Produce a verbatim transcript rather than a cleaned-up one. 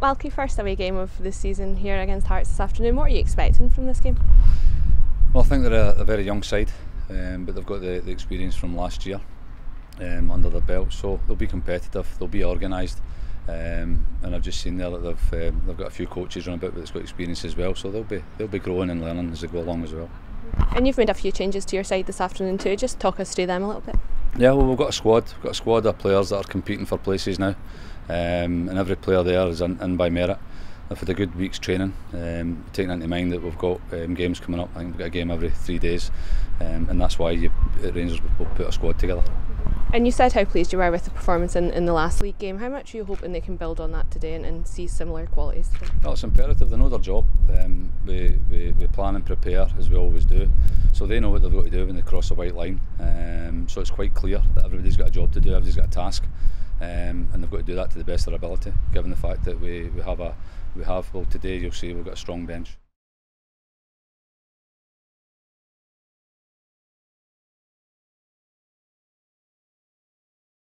Malky, first away game of the season here against Hearts this afternoon. What are you expecting from this game? Well, I think they're a, a very young side, um, but they've got the, the experience from last year um, under their belt, so they'll be competitive, they'll be organised, um, and I've just seen there that they've um, they've got a few coaches on about that's got experience as well, so they'll be they'll be growing and learning as they go along as well. And you've made a few changes to your side this afternoon too. Just talk us through them a little bit. Yeah, well, we've got a squad. We've got a squad of players that are competing for places now, um, and every player there is in, in by merit. I've had a good week's training, um, taking into mind that we've got um, games coming up. I think we've got a game every three days, um, and that's why you, at Rangers, we'll put a squad together. And you said how pleased you were with the performance in, in the last league game. How much are you hoping they can build on that today and, and see similar qualities today? Well, it's imperative. They know their job. Um, we, we, we plan and prepare as we always do, so they know what they've got to do when they cross a white line. Um, so it's quite clear that everybody's got a job to do, everybody's got a task. Um, and they've got to do that to the best of their ability, given the fact that we, we have a we have well today you'll see we've got a strong bench.